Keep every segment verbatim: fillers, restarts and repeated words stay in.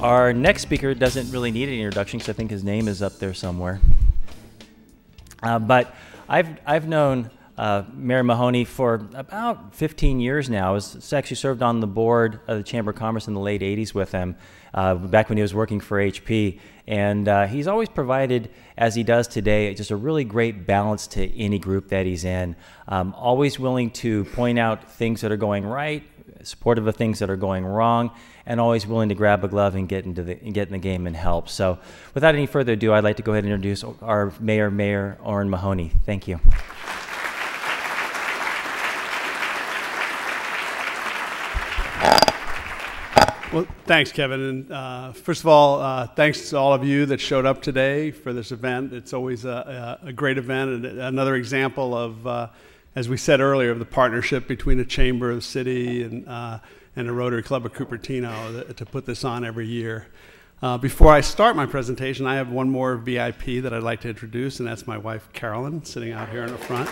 Our next speaker doesn't really need an introduction because I think his name is up there somewhere. Uh, but I've, I've known uh, Mayor Mahoney for about fifteen years now. I was actually served on the board of the Chamber of Commerce in the late eighties with him, uh, back when he was working for H P. And uh, he's always provided, as he does today, just a really great balance to any group that he's in. Um, always willing to point out things that are going right, supportive of things that are going wrong, and always willing to grab a glove and get into the and get in the game and help. So without any further ado, I'd like to go ahead and introduce our mayor, Mayor Orrin Mahoney. Thank you. Well, thanks, Kevin. And uh, first of all, uh, thanks to all of you that showed up today for this event. It's always a, a great event and another example of, uh, as we said earlier, of the partnership between the Chamber, the City, and uh, and the Rotary Club of Cupertino to put this on every year. Uh, before I start my presentation, I have one more V I P that I'd like to introduce, and that's my wife, Carolyn, sitting out here in the front.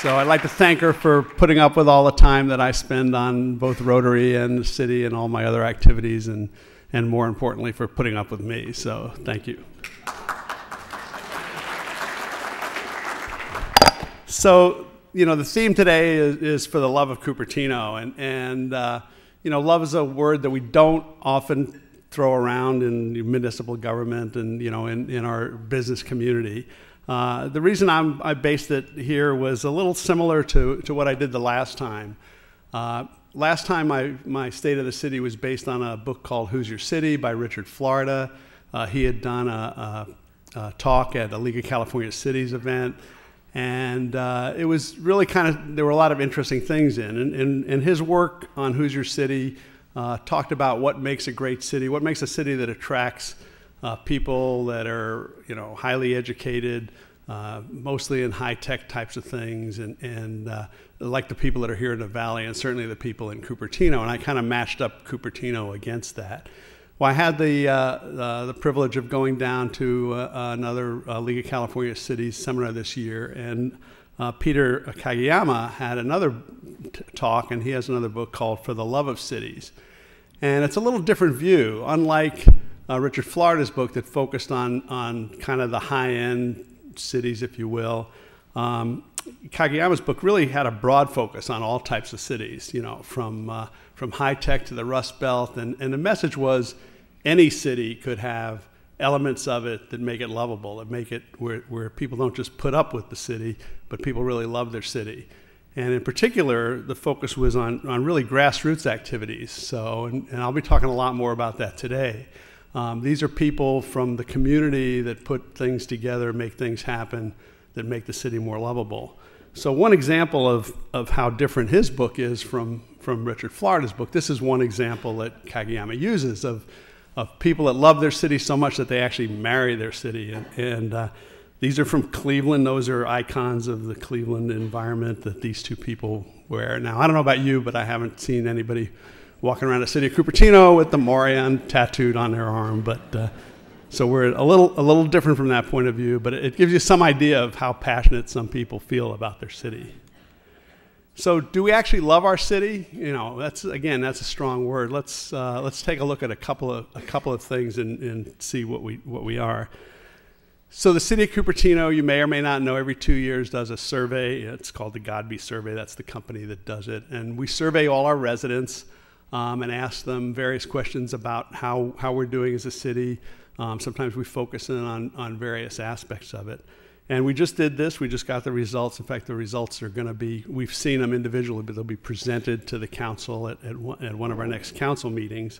So I'd like to thank her for putting up with all the time that I spend on both Rotary and the City and all my other activities, and, and more importantly, for putting up with me. So thank you. So, you know, the theme today is, is for the love of Cupertino, and, and uh, you know, love is a word that we don't often throw around in municipal government and, you know, in, in our business community. Uh, the reason I'm, I based it here was a little similar to, to what I did the last time. Uh, last time, I, my State of the City was based on a book called Who's Your City by Richard Florida. Uh, he had done a, a, a talk at a League of California Cities event. And uh, it was really kind of, there were a lot of interesting things in. And, and, and his work on Who's Your City uh, talked about what makes a great city, what makes a city that attracts uh, people that are, you know, highly educated, uh, mostly in high-tech types of things, and, and uh, like the people that are here in the Valley, and certainly the people in Cupertino. And I kind of matched up Cupertino against that. Well, I had the, uh, uh, the privilege of going down to uh, another uh, League of California Cities seminar this year, and uh, Peter Kageyama had another t talk, and he has another book called For the Love of Cities. And it's a little different view, unlike uh, Richard Florida's book that focused on, on kind of the high-end cities, if you will. Um, Kageyama's book really had a broad focus on all types of cities, you know, from, uh, from high tech to the Rust Belt. And, and the message was any city could have elements of it that make it lovable, that make it where, where people don't just put up with the city, but people really love their city. And in particular, the focus was on, on really grassroots activities. So, and, and I'll be talking a lot more about that today. Um, these are people from the community that put things together, make things happen, that make the city more lovable. So one example of, of how different his book is from, from Richard Florida's book, this is one example that Kageyama uses of, of people that love their city so much that they actually marry their city. And, and uh, these are from Cleveland. Those are icons of the Cleveland environment that these two people wear. Now, I don't know about you, but I haven't seen anybody walking around the city of Cupertino with the Morion tattooed on their arm, but uh, so we're a little, a little different from that point of view, but it gives you some idea of how passionate some people feel about their city. So do we actually love our city? You know, that's, again, that's a strong word. Let's, uh, let's take a look at a couple of, a couple of things and, and see what we, what we are. So the city of Cupertino, you may or may not know, every two years does a survey. It's called the Godby Survey. That's the company that does it. And we survey all our residents um, and ask them various questions about how, how we're doing as a city. Um, sometimes we focus in on, on various aspects of it. And we just did this. We just got the results. In fact, the results are going to be, we've seen them individually, but they'll be presented to the council at, at, one, at one of our next council meetings.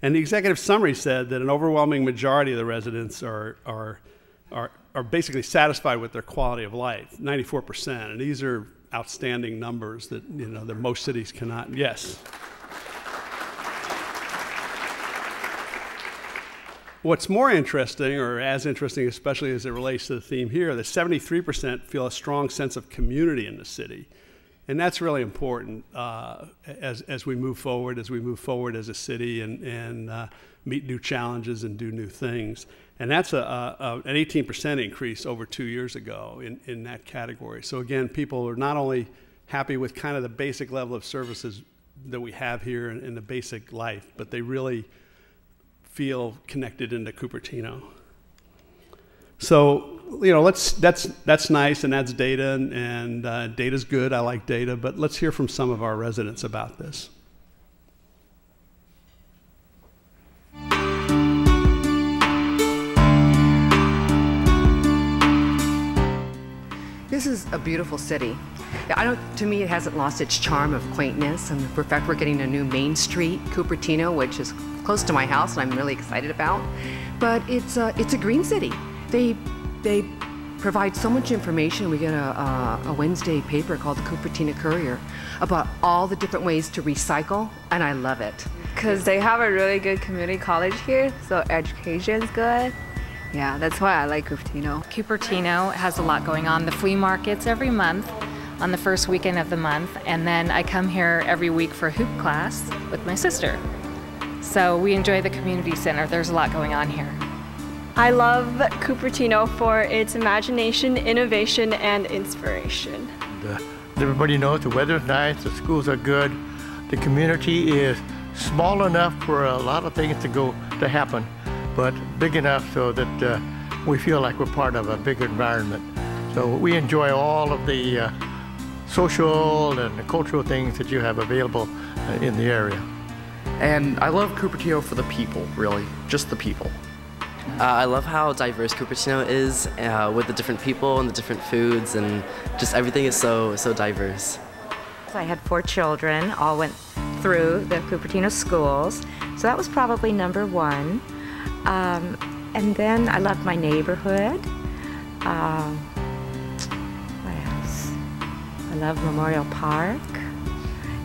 And the executive summary said that an overwhelming majority of the residents are, are, are, are basically satisfied with their quality of life, ninety-four percent. And these are outstanding numbers that, you know, that most cities cannot. Yes. What's more interesting, or as interesting, especially as it relates to the theme here, that seventy-three percent feel a strong sense of community in the city. And that's really important uh, as, as we move forward, as we move forward as a city and, and uh, meet new challenges and do new things. And that's a, a, an eighteen percent increase over two years ago in, in that category. So again, people are not only happy with kind of the basic level of services that we have here in, in the basic life, but they really feel connected into Cupertino. So, you know, let's, that's, that's nice, and that's data, and, and uh, data's good. I like data, but let's hear from some of our residents about this. This is a beautiful city. I don't, to me, it hasn't lost its charm of quaintness, and in fact, we're getting a new Main Street, Cupertino, which is close to my house, and I'm really excited about. But it's a, it's a green city. They, they provide so much information. We get a, a, a Wednesday paper called the Cupertino Courier about all the different ways to recycle, and I love it. Because they have a really good community college here, so education's good. Yeah, that's why I like Cupertino. Cupertino has a lot going on. The flea market's every month on the first weekend of the month, and then I come here every week for hoop class with my sister. So we enjoy the community center. There's a lot going on here. I love Cupertino for its imagination, innovation, and inspiration. Uh, everybody knows the weather's nice, the schools are good, the community is small enough for a lot of things to go to happen, but big enough so that uh, we feel like we're part of a big environment. So we enjoy all of the uh, social and the cultural things that you have available uh, in the area. And I love Cupertino for the people, really, just the people. Uh, I love how diverse Cupertino is uh, with the different people and the different foods, and just everything is so, so diverse. I had four children, all went through the Cupertino schools, so that was probably number one. Um, and then I loved my neighborhood. Um, what else? I love Memorial Park.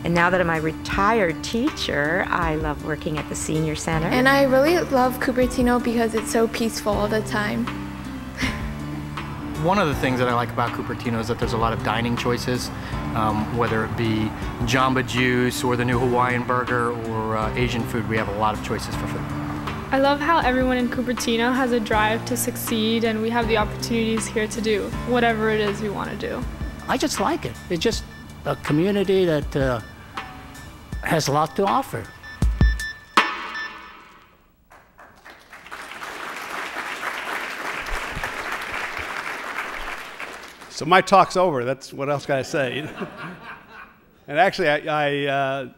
And now that I'm a retired teacher, I love working at the senior center. And I really love Cupertino because it's so peaceful all the time. One of the things that I like about Cupertino is that there's a lot of dining choices, um, whether it be Jamba Juice or the new Hawaiian burger or uh, Asian food. We have a lot of choices for food. I love how everyone in Cupertino has a drive to succeed, and we have the opportunities here to do whatever it is we want to do. I just like it. It's just a community that uh, has a lot to offer. So my talk's over. That's what else can I say? And actually, I, I uh,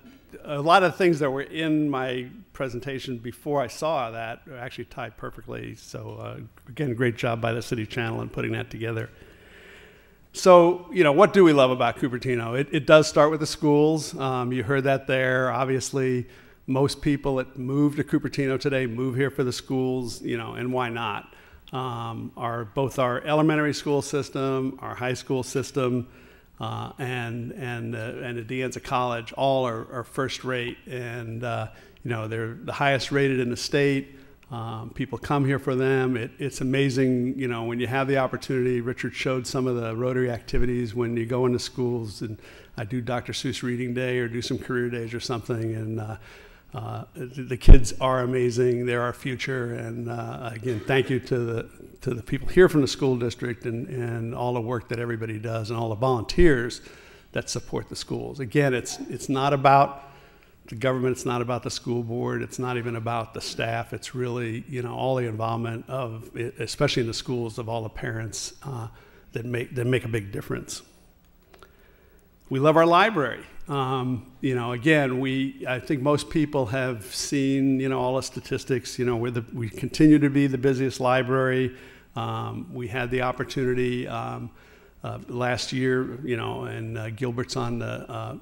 a lot of things that were in my presentation before I saw that are actually tied perfectly. So uh, again, great job by the City Channel in putting that together. So, you know, what do we love about Cupertino? It, it does start with the schools. Um, you heard that there. Obviously, most people that move to Cupertino today move here for the schools, you know, and why not? Um, our, both our elementary school system, our high school system, uh, and, and, uh, and the De Anza College all are, are first rate. And, uh, you know, they're the highest rated in the state. Um, people come here for them. It, it's amazing, you know, when you have the opportunity. Richard showed some of the Rotary activities when you go into schools, and I do Doctor Seuss Reading Day or do some career days or something, and uh, uh, the kids are amazing. They're our future, and uh, again, thank you to the, to the people here from the school district and, and all the work that everybody does and all the volunteers that support the schools. Again, it's, it's not about the government, it's not about the school board, it's not even about the staff. It's really, you know, all the involvement of, especially in the schools, of all the parents uh, that make that make a big difference. We love our library. Um, you know, again, we I think most people have seen, you know, all the statistics. You know, we're the, we continue to be the busiest library. Um, we had the opportunity um, uh, last year, you know, and uh, Gilbert's on the. Uh,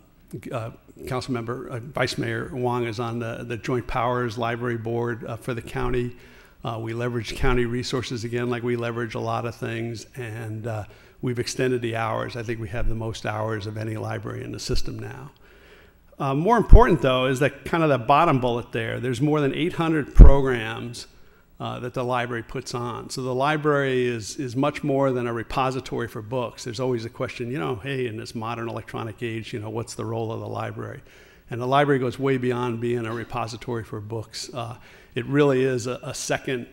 Uh, Council Member, uh, Vice Mayor Wong is on the, the Joint Powers Library Board uh, for the county. Uh, we leverage county resources again, like we leverage a lot of things, and uh, we've extended the hours. I think we have the most hours of any library in the system now. Uh, more important, though, is that kind of the bottom bullet there. There's more than eight hundred programs Uh, that the library puts on. So the library is, is much more than a repository for books. There's always a question, you know, hey, in this modern electronic age, you know, what's the role of the library? And the library goes way beyond being a repository for books. Uh, it really is a, a second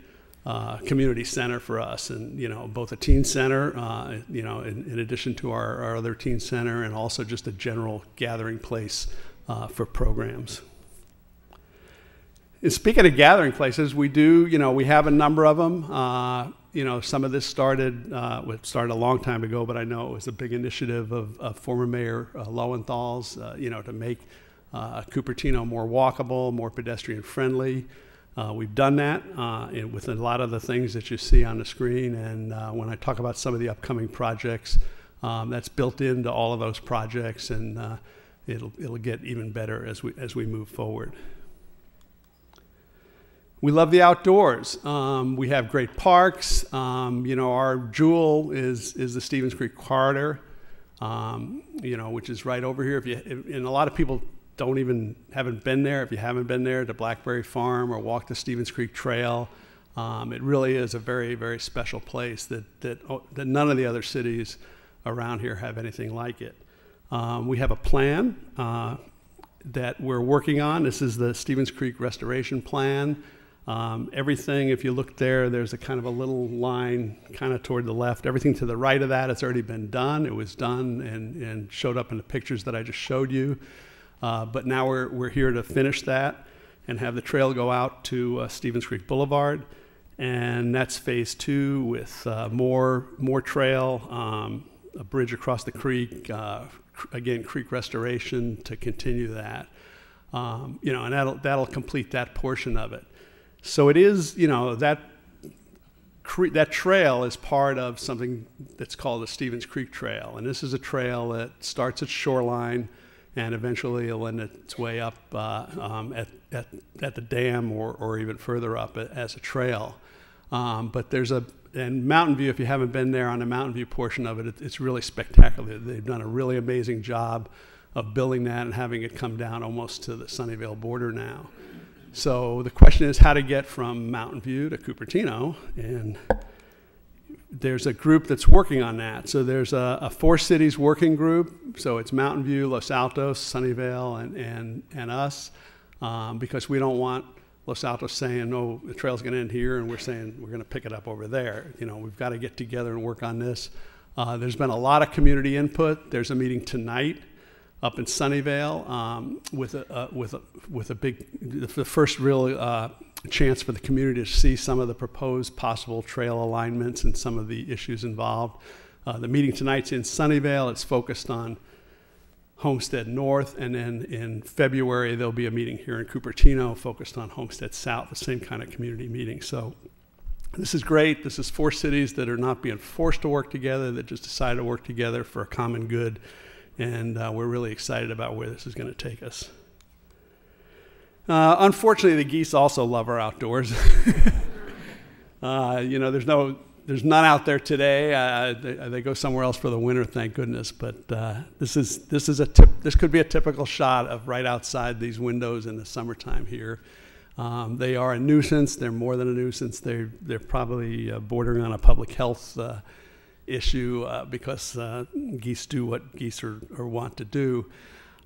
uh, community center for us, and, you know, both a teen center, uh, you know, in, in addition to our, our other teen center, and also just a general gathering place uh, for programs. And speaking of gathering places, we do, you know, we have a number of them. Uh, you know, some of this started, uh, it started a long time ago, but I know it was a big initiative of, of former Mayor uh, Lowenthal's, uh, you know, to make uh, Cupertino more walkable, more pedestrian friendly. Uh, we've done that uh, and with a lot of the things that you see on the screen. And uh, when I talk about some of the upcoming projects, um, that's built into all of those projects, and uh, it'll, it'll get even better as we, as we move forward. We love the outdoors. Um, we have great parks. Um, you know, our jewel is, is the Stevens Creek Corridor, um, you know, which is right over here. If you, and a lot of people don't even, haven't been there. If you haven't been there to Blackberry Farm or walk the Stevens Creek Trail, um, it really is a very, very special place that, that, that none of the other cities around here have anything like it. Um, we have a plan uh, that we're working on. This is the Stevens Creek Restoration Plan. Um, everything, if you look there, there's a kind of a little line kind of toward the left. Everything to the right of that has already been done. It was done and, and showed up in the pictures that I just showed you. Uh, but now we're, we're here to finish that and have the trail go out to uh, Stevens Creek Boulevard. And that's phase two with uh, more, more trail, um, a bridge across the creek, uh, cr again, creek restoration to continue that. Um, you know, and that'll, that'll complete that portion of it. So it is, you know, that, cre that trail is part of something that's called the Stevens Creek Trail. And this is a trail that starts at shoreline and eventually will end its way up uh, um, at, at, at the dam or, or even further up as a trail. Um, but there's a, and Mountain View, if you haven't been there, on the Mountain View portion of it, it it's really spectacular. They've done a really amazing job of building that and having it come down almost to the Sunnyvale border now. So the question is how to get from Mountain View to Cupertino, and there's a group that's working on that. So there's a, a four cities working group. So it's Mountain View, Los Altos, Sunnyvale, and, and, and us, um, because we don't want Los Altos saying, no, the trail's gonna end here, and we're saying we're gonna pick it up over there. You know, we've gotta get together and work on this. Uh, there's been a lot of community input. There's a meeting tonight up in Sunnyvale, um, with a uh, with a with a big, the first real uh, chance for the community to see some of the proposed possible trail alignments and some of the issues involved. Uh, the meeting tonight's in Sunnyvale. It's focused on Homestead North, and then in February there'll be a meeting here in Cupertino focused on Homestead South, the same kind of community meeting. So this is great. This is four cities that are not being forced to work together, that just decided to work together for a common good. And uh, we're really excited about where this is going to take us. Uh, unfortunately, the geese also love our outdoors. uh, you know, there's no, there's none out there today. Uh, they, they go somewhere else for the winter, thank goodness. But uh, this is this is a tip, this could be a typical shot of right outside these windows in the summertime here. Um, they are a nuisance. They're more than a nuisance. They're they're probably uh, bordering on a public health Uh, issue uh, because uh, geese do what geese are, are want to do.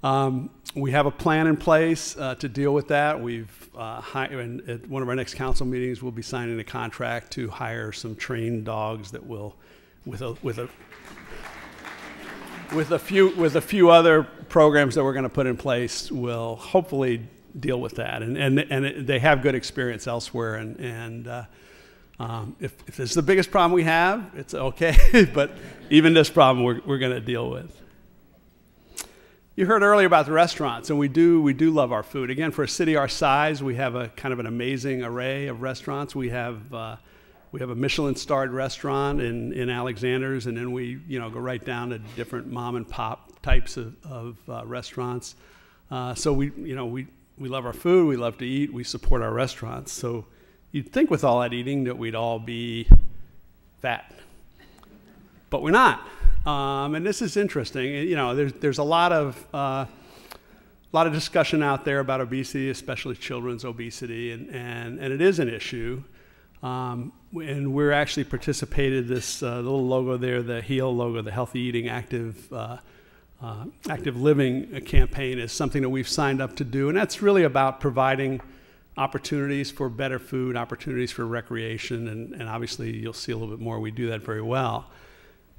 Um, we have a plan in place uh, to deal with that. We've uh, hired, at one of our next council meetings, we'll be signing a contract to hire some trained dogs that will, with a with a with a few with a few other programs that we're going to put in place, will hopefully deal with that. And and and it, they have good experience elsewhere, and and. Uh, Um, if, if it's the biggest problem we have, it's okay, but even this problem we're, we're going to deal with. You heard earlier about the restaurants, and we do, we do love our food. Again, for a city our size, we have a kind of an amazing array of restaurants. We have, uh, we have a Michelin-starred restaurant in, in Alexander's, and then we you know, go right down to different mom-and-pop types of, of uh, restaurants. Uh, so we, you know, we, we love our food, we love to eat, we support our restaurants. So you'd think with all that eating that we'd all be fat, but we're not. Um, and this is interesting. You know, there's there's a lot of uh, a lot of discussion out there about obesity, especially children's obesity, and and and it is an issue. Um, and we're actually participated this uh, little logo there, the HEAL logo, the Healthy Eating Active uh, uh, Active Living campaign, is something that we've signed up to do. And that's really about providing opportunities for better food, opportunities for recreation, and, and obviously you'll see a little bit more. We do that very well.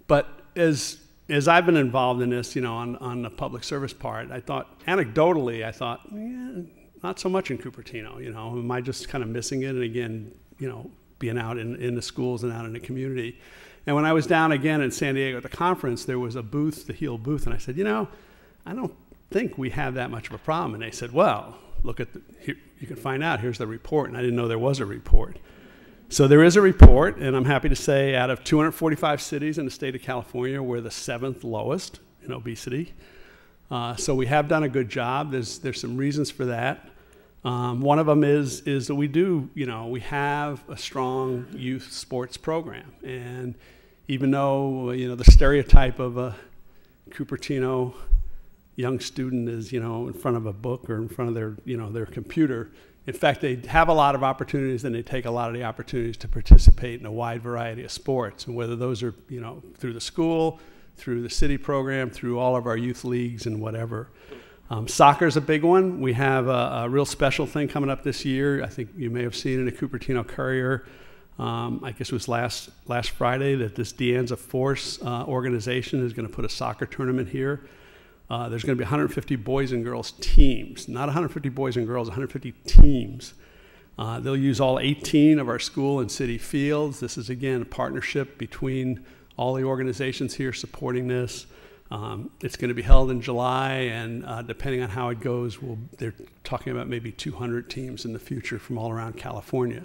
But as as I've been involved in this, you know, on, on the public service part, I thought, anecdotally, I thought, yeah, not so much in Cupertino, you know, am I just kind of missing it? And again, you know, being out in, in the schools and out in the community. And when I was down again in San Diego at the conference, there was a booth, the HEAL booth, and I said, you know, I don't think we have that much of a problem. And they said, well, look at the, here, you can find out, here's the report. And I didn't know there was a report. So there is a report, and I'm happy to say out of two hundred forty-five cities in the state of California, we're the seventh lowest in obesity. Uh, so we have done a good job. There's, there's some reasons for that. Um, one of them is, is that we do, you know, we have a strong youth sports program. And even though, you know, the stereotype of a Cupertino young student is, you know, in front of a book or in front of their, you know, their computer, in fact, they have a lot of opportunities, and they take a lot of the opportunities to participate in a wide variety of sports. And whether those are, you know, through the school, through the city program, through all of our youth leagues and whatever. Um, soccer is a big one. We have a, a real special thing coming up this year. I think you may have seen in the Cupertino Courier, um, I guess it was last, last Friday, that this De Anza Force uh, organization is going to put a soccer tournament here. Uh, there's going to be one hundred fifty boys and girls teams. Not one hundred fifty boys and girls, one hundred fifty teams. Uh, they'll use all eighteen of our school and city fields. This is, again, a partnership between all the organizations here supporting this. Um, it's going to be held in July, and uh, depending on how it goes, we'll, they're talking about maybe two hundred teams in the future from all around California.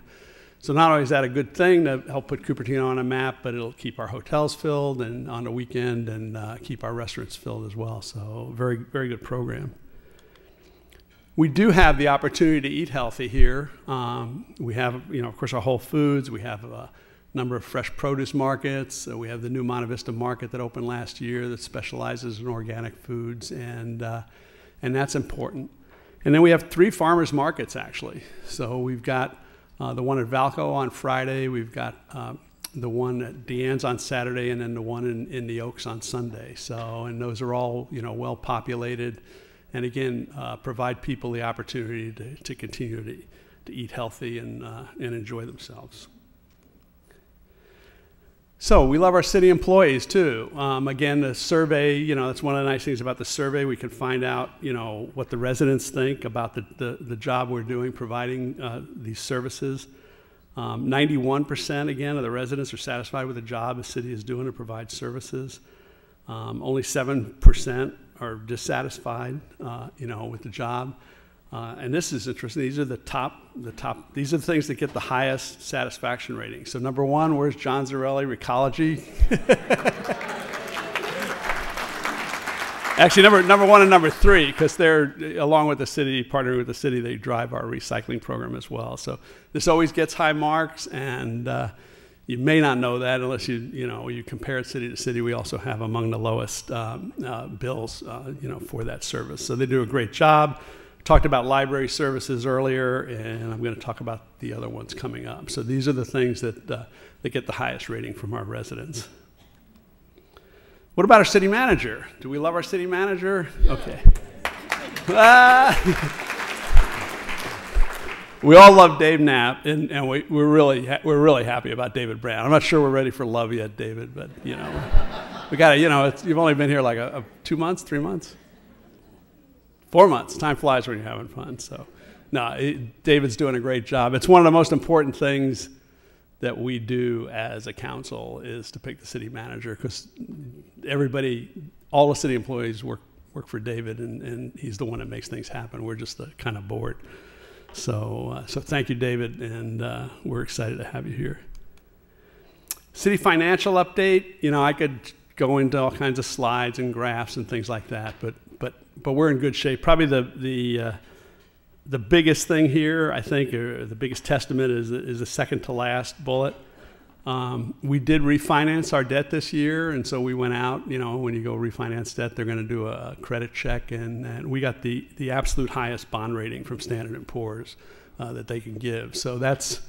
So not only is that a good thing to help put Cupertino on a map, but it'll keep our hotels filled and on the weekend, and uh, keep our restaurants filled as well. So very, very good program. We do have the opportunity to eat healthy here. Um, we have, you know, of course, our Whole Foods. We have a number of fresh produce markets. Uh, we have the new Monta Vista Market that opened last year that specializes in organic foods, and, uh, and that's important. And then we have three farmers markets, actually. So we've got uh, the one at Valco on Friday, we've got uh, the one at De Anza on Saturday, and then the one in, in the Oaks on Sunday. So, and those are all, you know, well populated, and again, uh, provide people the opportunity to, to continue to, to eat healthy and, uh, and enjoy themselves. So we love our city employees too. Um, again, the survey, you know, that's one of the nice things about the survey. We can find out, you know, what the residents think about the, the, the job we're doing, providing uh, these services. Um, ninety-one percent, again, of the residents are satisfied with the job the city is doing to provide services. Um, only seven percent are dissatisfied, uh, you know, with the job. Uh, and this is interesting. These are the top, the top, these are the things that get the highest satisfaction rating. So number one, where's John Zarelli, Recology? Actually, number, number one and number three, because they're, along with the city, partnering with the city, they drive our recycling program as well. So this always gets high marks, and uh, you may not know that unless you, you know, you compare it city to city. We also have among the lowest um, uh, bills, uh, you know, for that service. So they do a great job. Talked about library services earlier, and I'm going to talk about the other ones coming up. So these are the things that, uh, that get the highest rating from our residents. What about our city manager? Do we love our city manager? Okay. Ah. We all love Dave Knapp, and, and we, we're, really ha we're really happy about David Brand. I'm not sure we're ready for love yet, David, but you know, we got to, you know, it's, you've only been here like a, a two months, three months. Four months. Time flies when you're having fun. So, no, it, David's doing a great job. It's one of the most important things that we do as a council is to pick the city manager, because everybody, all the city employees work work for David, and, and he's the one that makes things happen. We're just the kind of board. So, uh, so thank you, David, and uh, we're excited to have you here. City financial update. You know, I could go into all kinds of slides and graphs and things like that, but. But, but we're in good shape. Probably the, the, uh, the biggest thing here, I think, or the biggest testament is, is the second to last bullet. Um, we did refinance our debt this year, and so we went out, you know, when you go refinance debt, they're going to do a credit check, and, and we got the, the absolute highest bond rating from Standard and Poor's uh, that they can give. So that's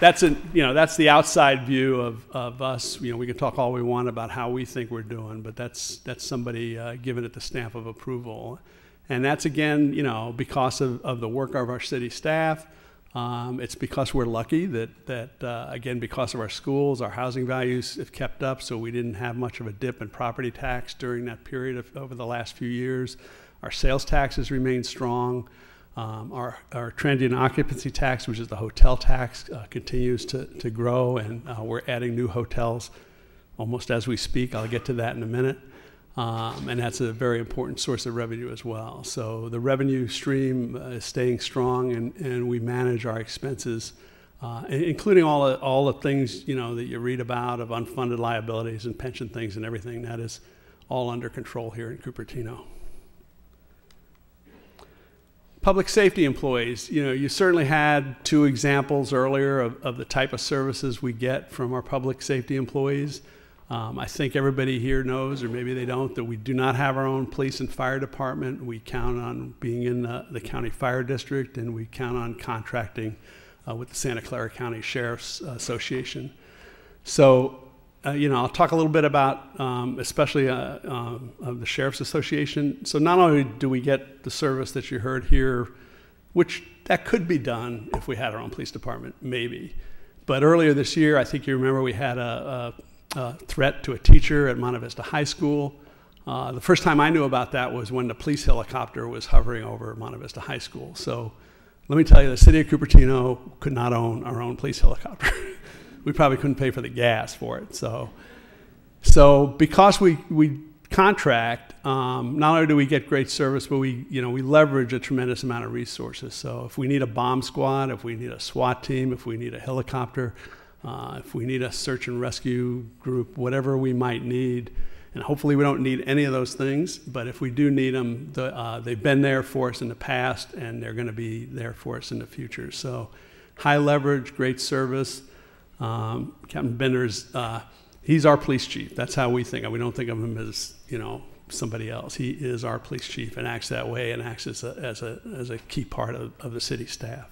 that's a, you know, that's the outside view of, of us. You know, we can talk all we want about how we think we're doing, but that's that's somebody uh, giving it the stamp of approval, and that's again, you know, because of, of the work of our city staff. Um, it's because we're lucky that that uh, again, because of our schools, our housing values have kept up, so we didn't have much of a dip in property tax during that period of, over the last few years. Our sales taxes remain strong. Um, our, our transient occupancy tax, which is the hotel tax, uh, continues to, to grow, and uh, we're adding new hotels almost as we speak. I'll get to that in a minute. Um, and that's a very important source of revenue as well. So the revenue stream uh, is staying strong, and, and we manage our expenses, uh, including all the, all the things, you know, that you read about of unfunded liabilities and pension things and everything. That is all under control here in Cupertino. Public safety employees, you know, you certainly had two examples earlier of, of the type of services we get from our public safety employees. Um, I think everybody here knows, or maybe they don't, that we do not have our own police and fire department. We count on being in the, the county fire district, and we count on contracting uh, with the Santa Clara County Sheriff's Association. So, Uh, you know, I'll talk a little bit about, um, especially uh, um, of the Sheriff's Association. So not only do we get the service that you heard here, which that could be done if we had our own police department, maybe. But earlier this year, I think you remember, we had a, a, a threat to a teacher at Monta Vista High School. Uh, the first time I knew about that was when the police helicopter was hovering over Monta Vista High School. So let me tell you, the city of Cupertino could not own our own police helicopter. We probably couldn't pay for the gas for it. So, so because we, we contract, um, not only do we get great service, but we, you know, we leverage a tremendous amount of resources. So if we need a bomb squad, if we need a SWAT team, if we need a helicopter, uh, if we need a search and rescue group, whatever we might need, and hopefully we don't need any of those things, but if we do need them, the, uh, they've been there for us in the past, and they're going to be there for us in the future. So high leverage, great service. Um, Captain Bender's, uh, he's our police chief. That's how we think. We don't think of him as, you know, somebody else. He is our police chief and acts that way and acts as a, as a, as a key part of, of the city staff.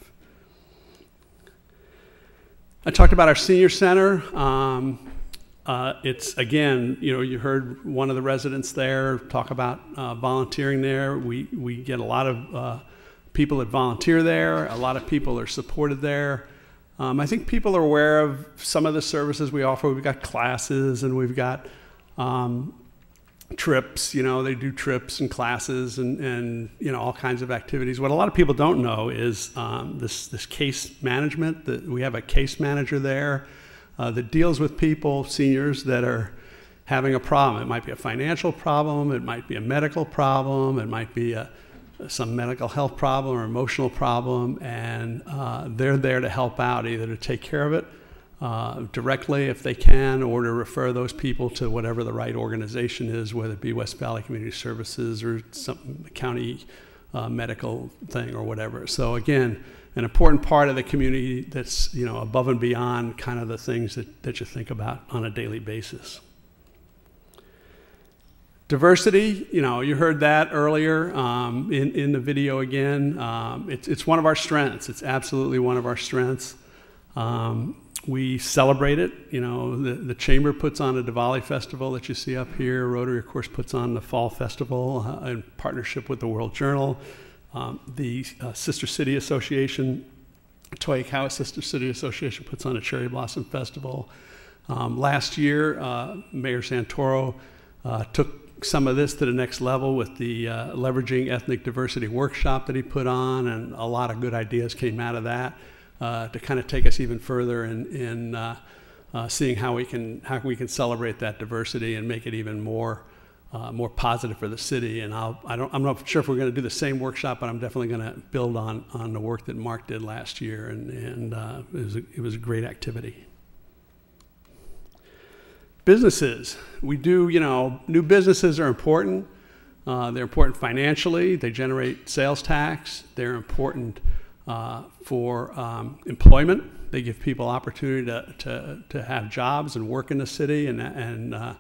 I talked about our senior center. Um, uh, it's, again, you know, you heard one of the residents there talk about uh, volunteering there. We, we get a lot of uh, people that volunteer there. A lot of people are supported there. Um, I think people are aware of some of the services we offer. We've got classes, and we've got um, trips. You know, they do trips and classes, and, and you know, all kinds of activities. What a lot of people don't know is um, this this case management. That we have a case manager there uh, that deals with people, seniors that are having a problem. It might be a financial problem. It might be a medical problem. It might be a some medical health problem or emotional problem, and uh, they're there to help out, either to take care of it uh, directly if they can, or to refer those people to whatever the right organization is, whether it be West Valley Community Services or some county uh, medical thing or whatever. So again, an important part of the community that's, you know, above and beyond kind of the things that, that you think about on a daily basis. Diversity, you know, you heard that earlier um, in, in the video again. Um, it's, it's one of our strengths. It's absolutely one of our strengths. Um, we celebrate it. You know, the, the Chamber puts on a Diwali festival that you see up here. Rotary, of course, puts on the Fall Festival uh, in partnership with the World Journal. Um, the uh, Sister City Association, Toyokawa Sister City Association, puts on a Cherry Blossom Festival. Um, last year, uh, Mayor Santoro uh, took some of this to the next level with the uh, leveraging ethnic diversity workshop that he put on, and a lot of good ideas came out of that uh, to kind of take us even further in, in uh, uh, seeing how we can how we can celebrate that diversity and make it even more uh, more positive for the city. And I'll, I don't I'm not sure if we're going to do the same workshop, but I'm definitely going to build on on the work that Mark did last year, and, and uh, it was a, it was a great activity. Businesses, we do, you know, new businesses are important. Uh, they're important financially. They generate sales tax. They're important uh, for um, employment. They give people opportunity to, to, to have jobs and work in the city, and, and uh,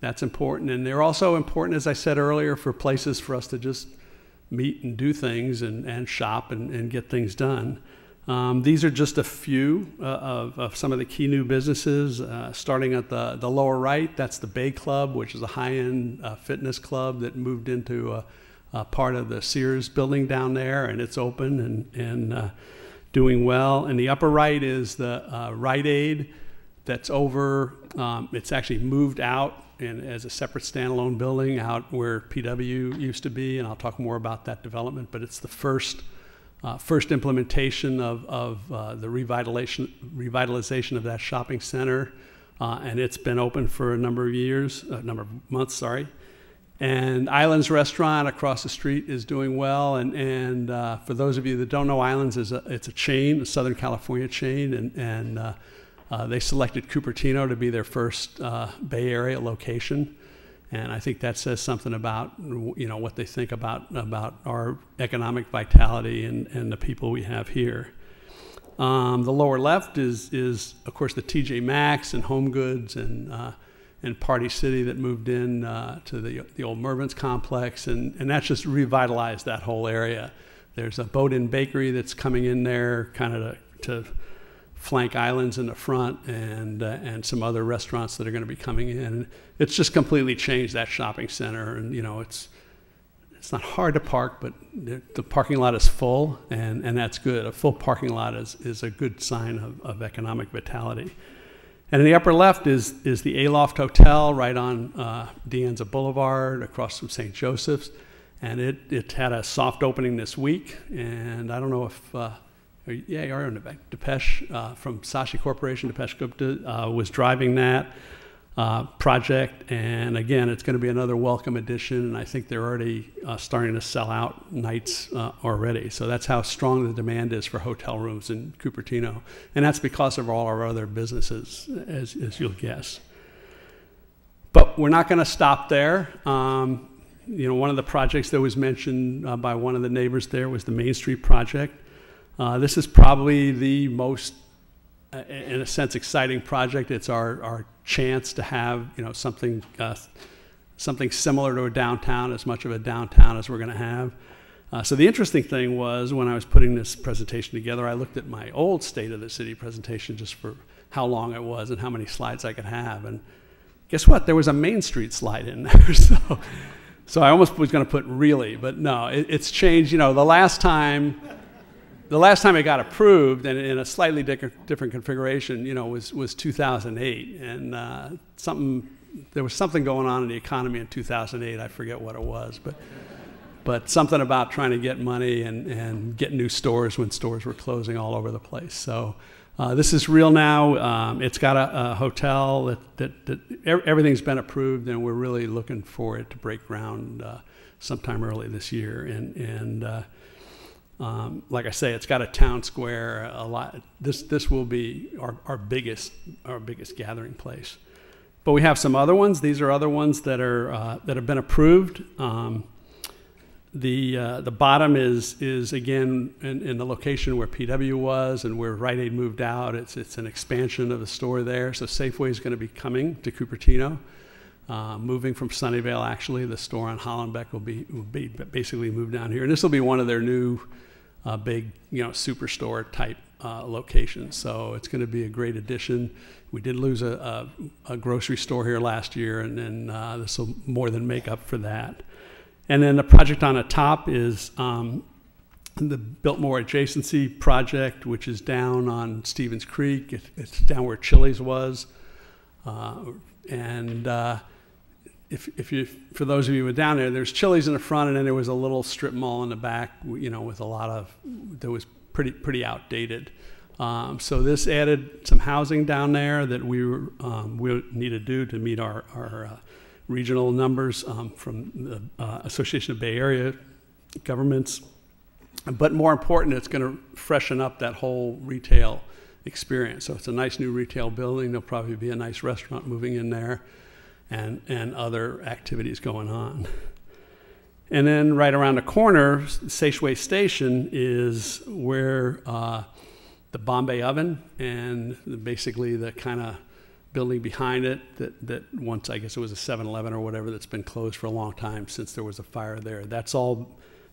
that's important. And they're also important, as I said earlier, for places for us to just meet and do things and, and shop and, and get things done. Um, these are just a few uh, of, of some of the key new businesses, uh, starting at the, the lower right. That's the Bay Club, which is a high-end uh, fitness club that moved into a, a part of the Sears building down there, and it's open and, and uh, doing well. And the upper right is the uh, Rite Aid that's over. Um, it's actually moved out and as a separate standalone building out where P W used to be, and I'll talk more about that development, but it's the first Uh, first implementation of, of uh, the revitalization, revitalization of that shopping center, uh, and it's been open for a number of years, a uh, number of months, sorry. And Islands Restaurant across the street is doing well, and, and uh, for those of you that don't know, Islands is a, it's a chain, a Southern California chain, and, and uh, uh, they selected Cupertino to be their first uh, Bay Area location. And I think that says something about, you know, what they think about, about our economic vitality and, and the people we have here. Um, the lower left is, is, of course, the T J Maxx and Home Goods and, uh, and Party City that moved in uh, to the, the old Mervyn's complex. And, and that's just revitalized that whole area. There's a Bowdoin Bakery that's coming in there kind of to, to flank Islands in the front, and uh, and some other restaurants that are going to be coming in. It's just completely changed that shopping center, and you know it's it's not hard to park, but the parking lot is full, and and that's good. A full parking lot is is a good sign of, of economic vitality. And in the upper left is is the Aloft Hotel right on uh, De Anza Boulevard across from Saint Joseph's, and it it had a soft opening this week, and I don't know if. Uh, Yeah, you are in the back. Dipesh uh, from Sashi Corporation, Dipesh Gupta, uh, was driving that uh, project. And again, it's going to be another welcome addition. And I think they're already uh, starting to sell out nights uh, already. So that's how strong the demand is for hotel rooms in Cupertino. And that's because of all our other businesses, as, as you'll guess. But we're not going to stop there. Um, you know, one of the projects that was mentioned uh, by one of the neighbors there was the Main Street project. Uh, this is probably the most, uh, in a sense, exciting project. It's our, our chance to have, you know, something, uh, something similar to a downtown, as much of a downtown as we're going to have. Uh, so the interesting thing was, when I was putting this presentation together, I looked at my old State of the City presentation just for how long it was and how many slides I could have. And guess what? There was a Main Street slide in there. So, so I almost was going to put really, but no, it, it's changed. You know, the last time... The last time it got approved, and in a slightly different configuration, you know, was was two thousand eight, and uh, something there was something going on in the economy in two thousand eight. I forget what it was, but but something about trying to get money and and get new stores when stores were closing all over the place. So uh, this is real now. Um, it's got a, a hotel that, that that everything's been approved, and we're really looking for it to break ground uh, sometime early this year, and and. Uh, Um, like I say, it's got a town square. A lot. This this will be our, our biggest our biggest gathering place. But we have some other ones. These are other ones that are uh, that have been approved. Um, the uh, the bottom is is again in, in the location where P W was and where Rite Aid moved out. It's it's an expansion of the store there. So Safeway is going to be coming to Cupertino, uh, moving from Sunnyvale. Actually, the store on Hollenbeck will be will be basically moved down here, and this will be one of their new. Uh, big, you know, superstore type uh, location. So it's going to be a great addition. We did lose a, a, a grocery store here last year, and then uh, this will more than make up for that. And then the project on the top is um, the Biltmore Adjacency Project, which is down on Stevens Creek. It, it's down where Chili's was. Uh, and uh, If, if you, for those of you who were down there, there's Chili's in the front, and then there was a little strip mall in the back, you know, with a lot of, that was pretty, pretty outdated. Um, so this added some housing down there that we, were, um, we need to do to meet our, our uh, regional numbers um, from the uh, Association of Bay Area Governments. But more important, it's going to freshen up that whole retail experience. So it's a nice new retail building. There'll probably be a nice restaurant moving in there. And, and other activities going on. And then right around the corner, Safeway Station is where uh, the Bombay Oven and basically the kind of building behind it that, that once, I guess it was a seven eleven or whatever, that's been closed for a long time since there was a fire there. That's all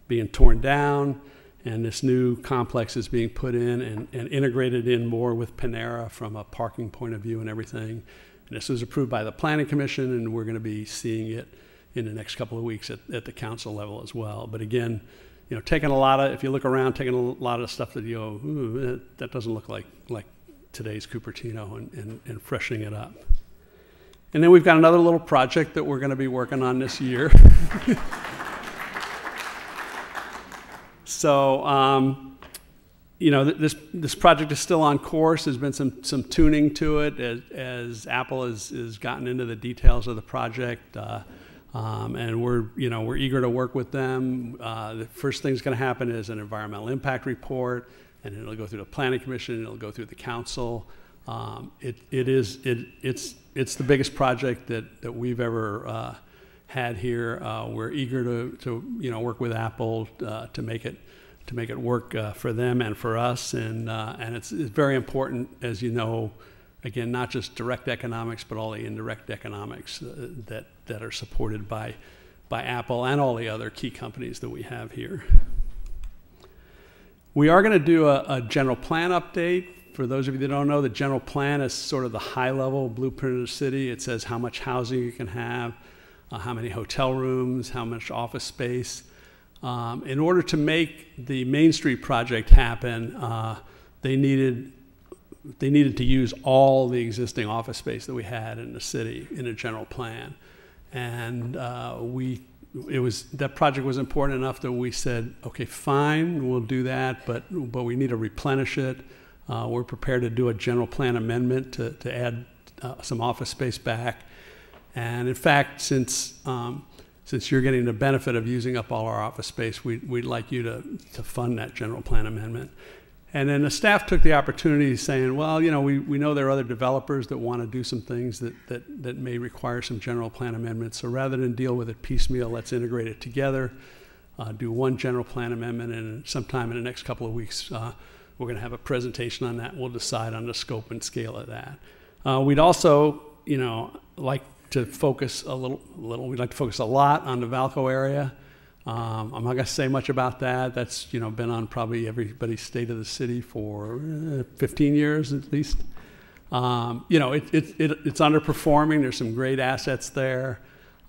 being torn down And this new complex is being put in and, and integrated in more with Panera from a parking point of view and everything. And this was approved by the Planning Commission, and we're going to be seeing it in the next couple of weeks at, at the council level as well. But again, you know, taking a lot of, if you look around, taking a lot of stuff that you go, ooh, that, that doesn't look like, like today's Cupertino, and, and, and freshening it up. And then we've got another little project that we're going to be working on this year. So, um, you know, th this this project is still on course. There's been some some tuning to it as, as Apple has, has gotten into the details of the project, uh, um, and we're you know we're eager to work with them. Uh, the first thing's going to happen is an environmental impact report, and it'll go through the Planning Commission. It'll go through the council. Um, it it is it it's it's the biggest project that that we've ever. Uh, had here. Uh, we're eager to, to you know work with Apple uh, to make it to make it work uh, for them and for us, and uh, and it's, it's very important, as you know, again, not just direct economics but all the indirect economics uh, that that are supported by by Apple and all the other key companies that we have here. We are going to do a, a general plan update. For those of you that don't know, the general plan is sort of the high level blueprint of the city. It says how much housing you can have, Uh, how many hotel rooms, how much office space. Um, in order to make the Main Street project happen, uh, they needed they needed to use all the existing office space that we had in the city in a general plan. And uh, we it was that project was important enough that we said, okay, fine, we'll do that, but but we need to replenish it. Uh, we're prepared to do a general plan amendment to to add uh, some office space back. And in fact, since um, since you're getting the benefit of using up all our office space, we, we'd like you to, to fund that general plan amendment. And then the staff took the opportunity saying, well, you know, we, we know there are other developers that want to do some things that, that, that may require some general plan amendments. So rather than deal with it piecemeal, let's integrate it together, uh, do one general plan amendment, and sometime in the next couple of weeks, uh, we're going to have a presentation on that. We'll decide on the scope and scale of that. Uh, we'd also, you know, like to focus a little, little, we'd like to focus a lot on the Valco area. Um, I'm not going to say much about that. That's, you know, been on probably everybody's state of the city for uh, fifteen years at least. Um, you know, it, it, it, it's underperforming. There's some great assets there.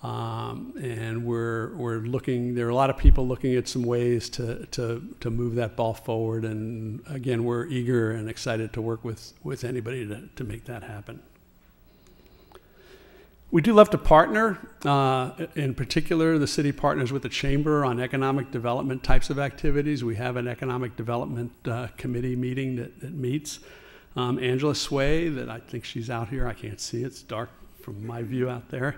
Um, and we're, we're looking, there are a lot of people looking at some ways to, to, to move that ball forward. And again, we're eager and excited to work with, with anybody to, to make that happen. We do love to partner, uh, in particular the city partners with the chamber on economic development types of activities. We have an economic development uh, committee meeting that, that meets. Um, Angela Sway, that I think she's out here, I can't see, it's dark from my view out there,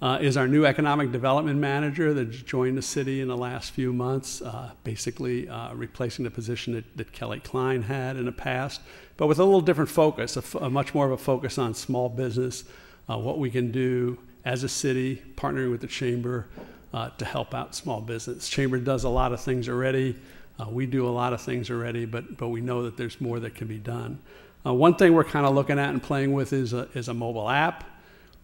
uh, is our new economic development manager that joined the city in the last few months, uh, basically uh, replacing the position that, that Kelly Klein had in the past, but with a little different focus, a, f a much more of a focus on small business. Uh, what we can do as a city, partnering with the chamber uh, to help out small business. Chamber does a lot of things already. Uh, we do a lot of things already, but but we know that there's more that can be done. Uh, one thing we're kind of looking at and playing with is a, is a mobile app,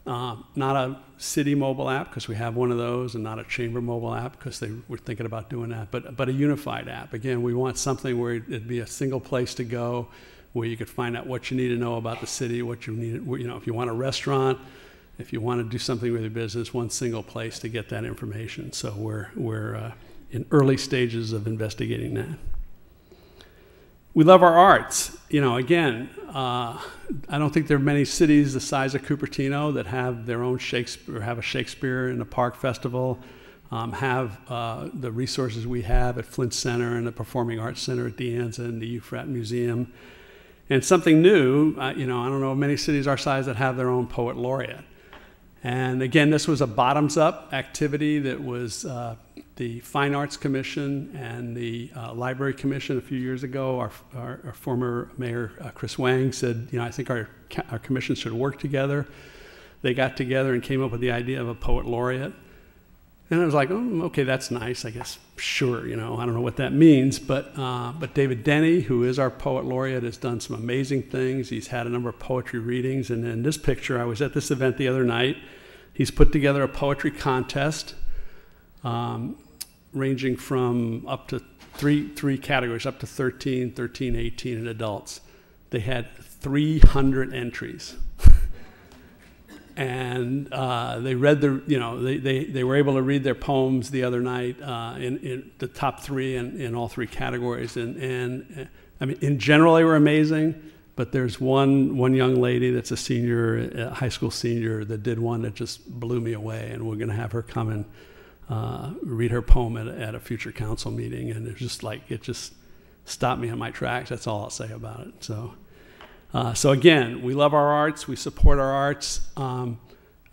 uh, not a city mobile app because we have one of those, and not a chamber mobile app because they were thinking about doing that, but but a unified app. Again, we want something where it'd be a single place to go, where you could find out what you need to know about the city, what you need, you know, if you want a restaurant, if you want to do something with your business, one single place to get that information. So we're, we're uh, in early stages of investigating that. We love our arts. You know, again, uh, I don't think there are many cities the size of Cupertino that have their own Shakespeare, or have a Shakespeare in the Park Festival, um, have uh, the resources we have at Flint Center and the Performing Arts Center at De Anza and the Euphrat Museum. And something new, uh, you know, I don't know many cities our size that have their own poet laureate. And again, this was a bottoms-up activity that was uh, the Fine Arts Commission and the uh, Library Commission a few years ago. Our, our, our former mayor, uh, Chris Wang, said, you know, I think our, our commission should work together. They got together and came up with the idea of a poet laureate. And I was like, oh, okay, that's nice, I guess, sure, you know, I don't know what that means, but, uh, but David Denny, who is our poet laureate, has done some amazing things. He's had a number of poetry readings, and in this picture, I was at this event the other night. He's put together a poetry contest, um, ranging from up to three three categories up to thirteen, thirteen, eighteen, and adults. They had three hundred entries. And uh, they read their, you know, they, they, they were able to read their poems the other night uh, in, in the top three in, in all three categories. And, and I mean, in general, they were amazing, but there's one, one young lady that's a senior, a high school senior, that did one that just blew me away, and we're gonna have her come and uh, read her poem at, at a future council meeting. And it's just like, it just stopped me in my tracks. That's all I'll say about it, so. Uh, so again, we love our arts, we support our arts. Um,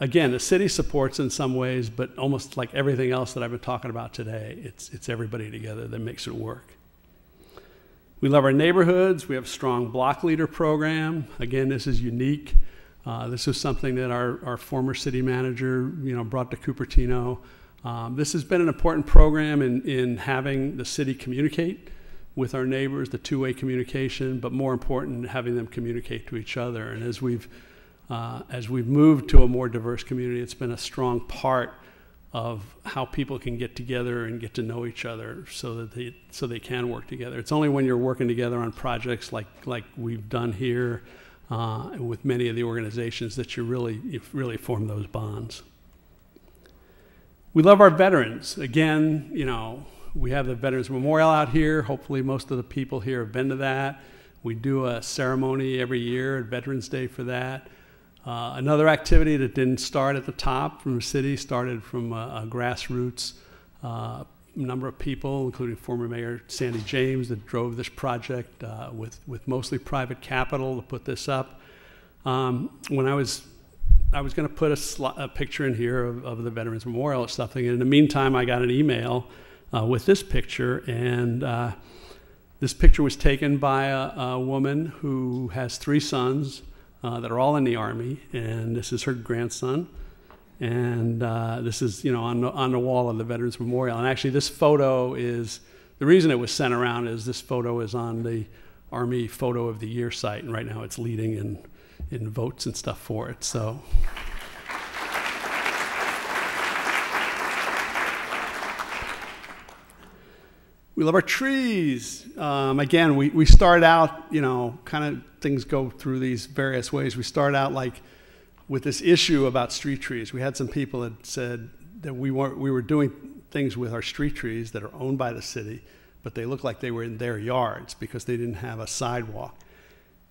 again, the city supports in some ways, but almost like everything else that I've been talking about today, it's, it's everybody together that makes it work. We love our neighborhoods, we have a strong block leader program. Again, this is unique. Uh, this is something that our, our former city manager, you know, brought to Cupertino. Um, this has been an important program in, in having the city communicate with our neighbors, the two-way communication, but more important, having them communicate to each other. And as we've, uh, as we've moved to a more diverse community, it's been a strong part of how people can get together and get to know each other so that they, so they can work together. It's only when you're working together on projects like, like we've done here uh, with many of the organizations that you really, you really form those bonds. We love our veterans. Again, you know, we have the Veterans Memorial out here. Hopefully most of the people here have been to that. We do a ceremony every year at Veterans Day for that. Uh, another activity that didn't start at the top from the city, started from a, a grassroots uh, number of people, including former Mayor Sandy James, that drove this project uh, with, with mostly private capital to put this up. Um, when I was I was gonna put a, a picture in here of, of the Veterans Memorial or something, and in the meantime I got an email Uh, with this picture, and uh, this picture was taken by a, a woman who has three sons uh, that are all in the Army, and this is her grandson, and uh, this is, you know, on the, on the wall of the Veterans Memorial. And actually this photo is, the reason it was sent around is this photo is on the Army Photo of the Year site, and right now it's leading in, in votes and stuff for it, so. We love our trees. Um, again, we, we start out, you know, kind of things go through these various ways. We start out like with this issue about street trees. We had some people that said that we weren't, we were doing things with our street trees that are owned by the city, but they looked like they were in their yards because they didn't have a sidewalk.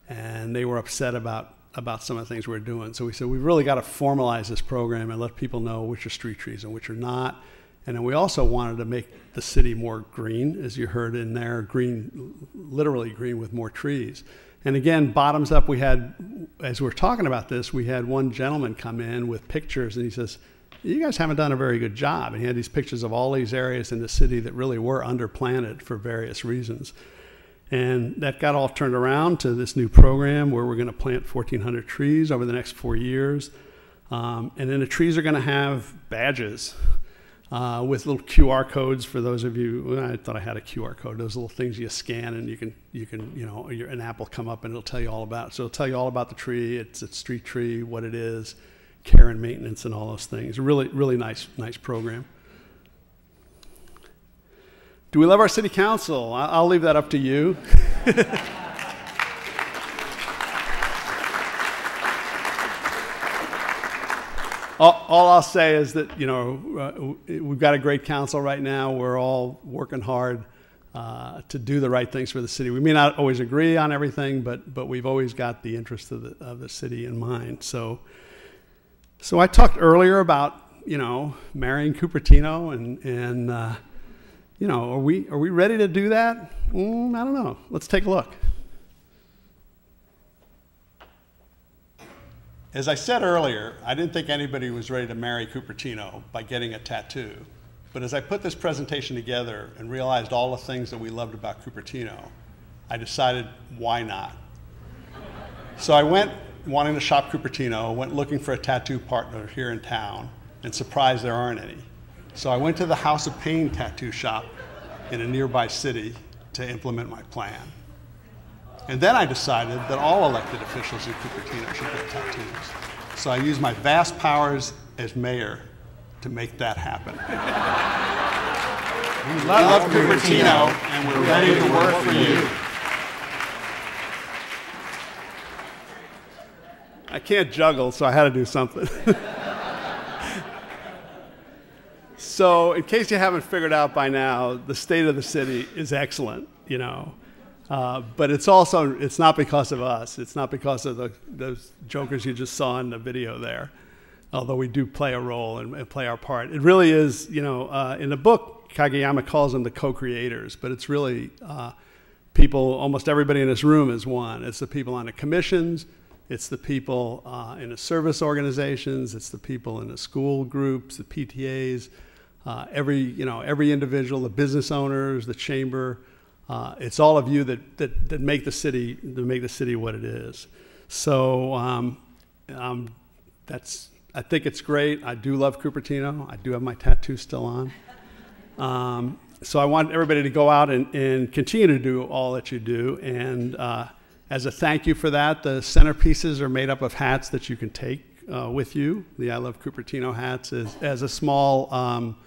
And they were upset about, about some of the things we were doing. So we said, we've really got to formalize this program and let people know which are street trees and which are not. And then we also wanted to make the city more green, as you heard in there, green, literally green with more trees. And again, bottoms up, we had, as we were talking about this, we had one gentleman come in with pictures, and he says, you guys haven't done a very good job. And he had these pictures of all these areas in the city that really were underplanted for various reasons. And that got all turned around to this new program where we're gonna plant fourteen hundred trees over the next four years. Um, and then the trees are gonna have badges. Uh, with little Q R codes for those of you, I thought I had a Q R code, those little things you scan and you can, you can, you know, your, an app will come up and it'll tell you all about it. So it'll tell you all about the tree, it's a street tree, what it is, care and maintenance and all those things. Really, really nice, nice program. Do we love our city council? I'll, I'll leave that up to you. All, all I'll say is that, you know, uh, we've got a great council right now. We're all working hard uh, to do the right things for the city. We may not always agree on everything, but but we've always got the interest of the, of the city in mind. So, so I talked earlier about, you know, marrying Cupertino, and and uh, you know, are we are we ready to do that? Mm, I don't know. Let's take a look. As I said earlier, I didn't think anybody was ready to marry Cupertino by getting a tattoo. But as I put this presentation together and realized all the things that we loved about Cupertino, I decided, why not? So I went wanting to shop Cupertino, went looking for a tattoo partner here in town, and surprised there aren't any. So I went to the House of Pain tattoo shop in a nearby city to implement my plan. And then I decided that all elected officials in Cupertino should get tattoos. So I used my vast powers as mayor to make that happen. We love Cupertino, and we're ready to work for you. I can't juggle, so I had to do something. So in case you haven't figured out by now, the state of the city is excellent, you know. Uh, but it's also, it's not because of us. It's not because of the, those jokers you just saw in the video there, although we do play a role and, and play our part. It really is, you know, uh, in the book, Kageyama calls them the co-creators, but it's really uh, people, almost everybody in this room is one. It's the people on the commissions. It's the people uh, in the service organizations. It's the people in the school groups, the P T As, uh, every, you know, every individual, the business owners, the chamber. Uh, it's all of you that, that, that make the city, that make the city what it is. So um, um, that's, I think it's great. I do love Cupertino. I do have my tattoo still on. Um, so I want everybody to go out and, and continue to do all that you do. And uh, as a thank you for that, the centerpieces are made up of hats that you can take uh, with you. The I Love Cupertino hats is, as a small, um,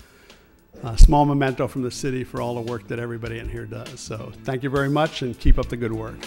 a small memento from the city for all the work that everybody in here does. So thank you very much, and keep up the good work.